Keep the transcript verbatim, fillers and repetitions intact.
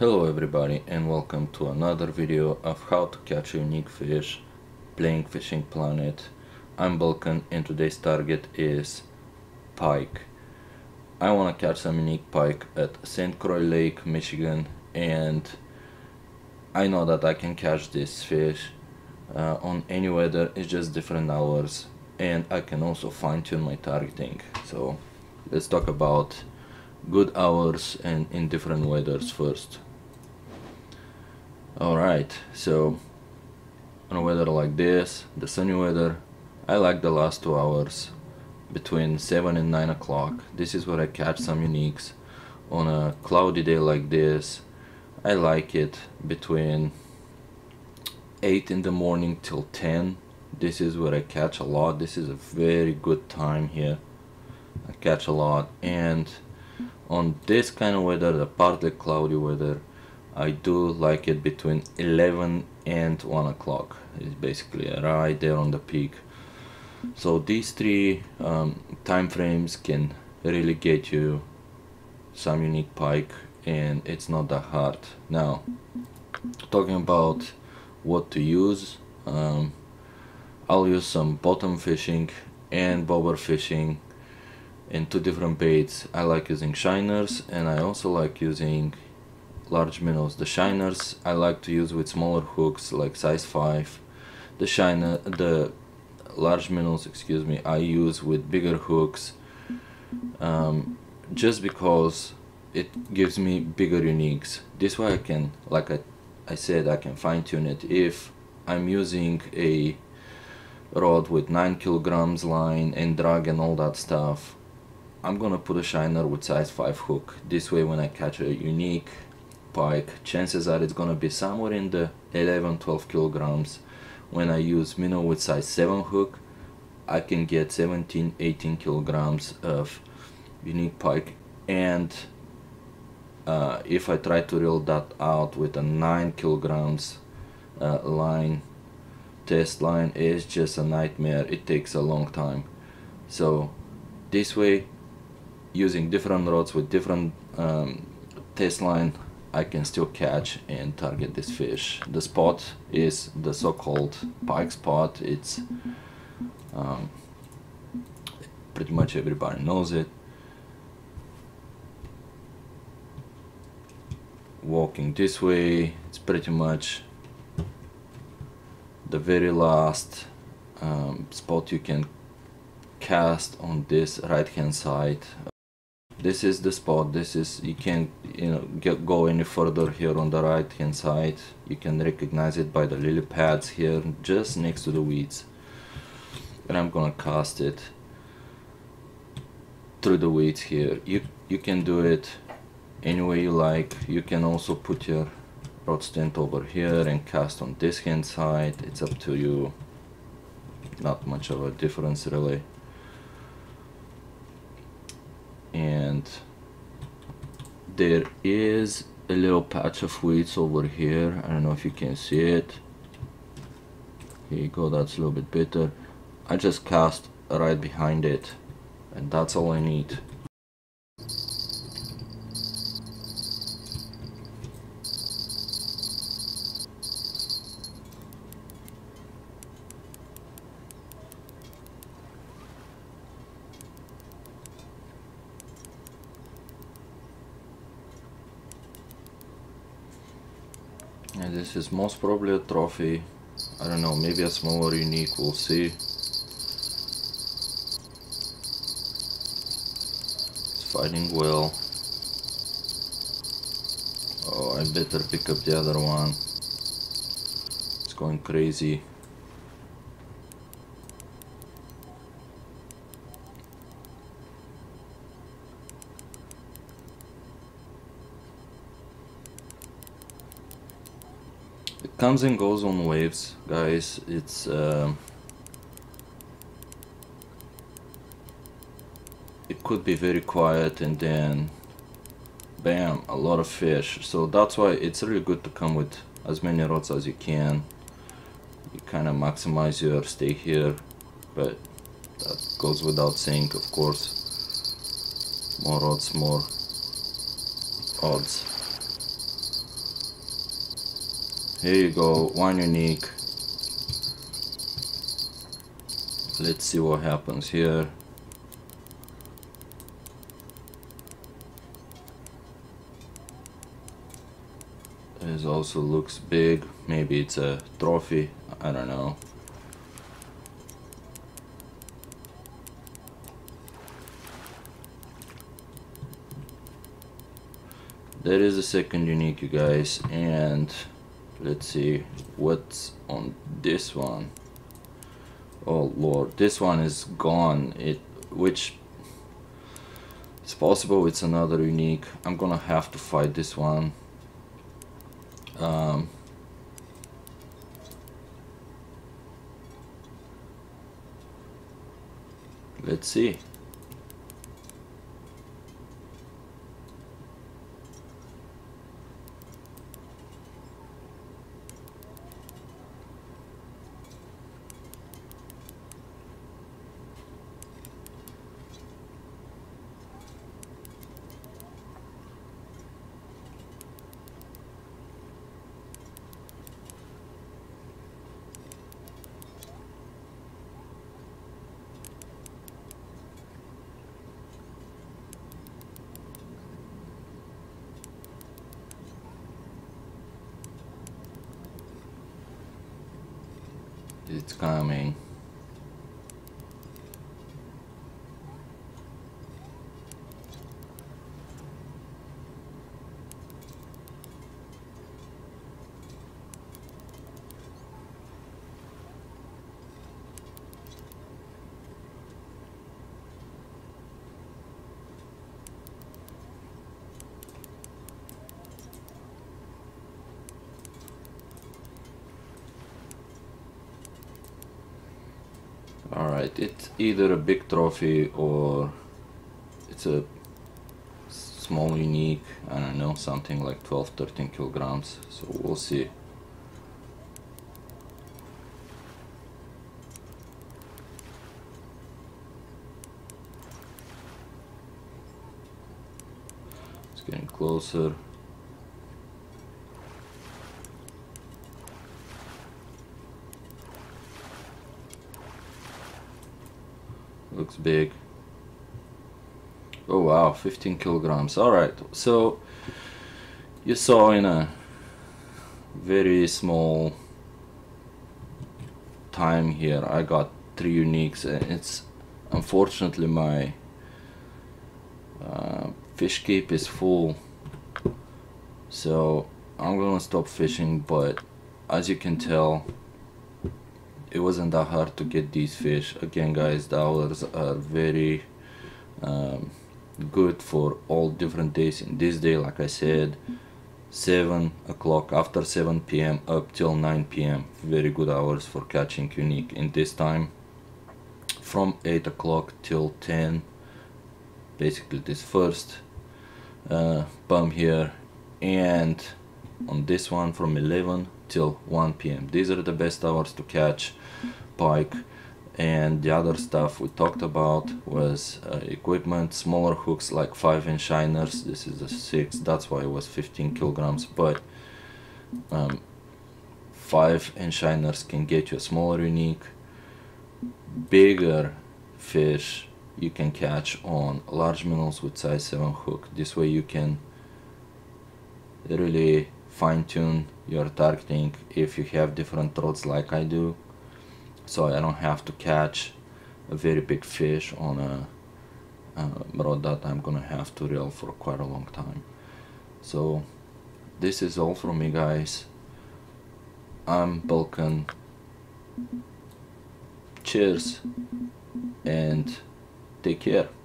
Hello everybody and welcome to another video of how to catch unique fish playing Fishing Planet. I'm Bulkan and today's target is pike. I want to catch some unique pike at Saint Croix Lake, Michigan, and I know that I can catch this fish uh, on any weather. It's just different hours, and I can also fine-tune my targeting. So let's talk about good hours and in different weathers first. Alright, so on a weather like this, the sunny weather, I like the last two hours between seven and nine o'clock. This is where I catch some uniques. On a cloudy day like this, I like it between eight in the morning till ten. This is where I catch a lot. This is a very good time here. I catch a lot, and on this kind of weather, the partly cloudy weather, I do like it between eleven and one o'clock. It's basically right there on the peak. So these three um, time frames can really get you some unique pike, and it's not that hard. Now, talking about what to use, um, I'll use some bottom fishing and bobber fishing in two different baits. I like using shiners, and I also like using large minnows. The shiners I like to use with smaller hooks, like size five. The shiner, the large minnows, excuse me, I use with bigger hooks, um, just because it gives me bigger uniques. This way I can, like I, I said, I can fine-tune it. If I'm using a rod with nine kilograms line and drag and all that stuff, I'm gonna put a shiner with size five hook. This way, when I catch a unique pike, chances are it's gonna be somewhere in the eleven to twelve kilograms. When I use minnow with size seven hook, I can get seventeen to eighteen kilograms of unique pike. And uh, if I try to reel that out with a nine kilograms uh, line, test line, is just a nightmare. It takes a long time. So this way, using different rods with different um, test line, I can still catch and target this fish. The spot is the so-called pike spot. It's um, pretty much everybody knows it. Walking this way, it's pretty much the very last um, spot you can cast on this right hand side. This is the spot. This is, you can't, you know, get, go any further here on the right hand side. You can recognize it by the lily pads here, just next to the weeds. And I'm gonna cast it through the weeds here. You you can do it any way you like. You can also put your rod stand over here and cast on this hand side. It's up to you. Not much of a difference really. And there is a little patch of weeds over here. I don't know if you can see it. Here you go, that's a little bit better. I just cast right behind it, and that's all I need. And this is most probably a trophy. I don't know, maybe a smaller unique, we'll see. It's fighting well. Oh, I better pick up the other one. It's going crazy. It comes and goes on waves, guys. It's uh, it could be very quiet, and then bam, a lot of fish. So that's why it's really good to come with as many rods as you can. You kind of maximize your stay here, but that goes without saying, of course. More rods, more odds. Here you go, one unique. Let's see what happens here. This also looks big. Maybe it's a trophy, I don't know. There is a second unique, you guys, and let's see what's on this one. Oh lord, this one is gone. It, which it's possible it's another unique. I'm gonna have to fight this one. Um, let's see. It's coming. Alright, it's either a big trophy or it's a small unique, I don't know, something like twelve to thirteen kilograms, so we'll see. It's getting closer. Looks big. Oh wow, fifteen kilograms. Alright, so you saw in a very small time here I got three uniques, and it's unfortunately my uh, fish keep is full, so I'm gonna stop fishing. But as you can tell, it wasn't that hard to get these fish. Again guys, dollars are very um, good for all different days. In this day, like I said, seven o'clock, after seven p m up till nine p m very good hours for catching unique. In this time, from eight o'clock till ten, basically this first uh, bump here, and on this one from eleven till one p m These are the best hours to catch pike. And the other stuff we talked about was uh, equipment, smaller hooks like five inch shiners. This is a six, that's why it was fifteen kilograms, but um, five inch shiners can get you a smaller unique. Bigger fish you can catch on large minnows with size seven hook. This way you can really fine-tune your targeting if you have different rods like I do, so I don't have to catch a very big fish on a, a rod that I'm gonna have to reel for quite a long time. So this is all from me, guys. I'm Bulkan. Cheers and take care.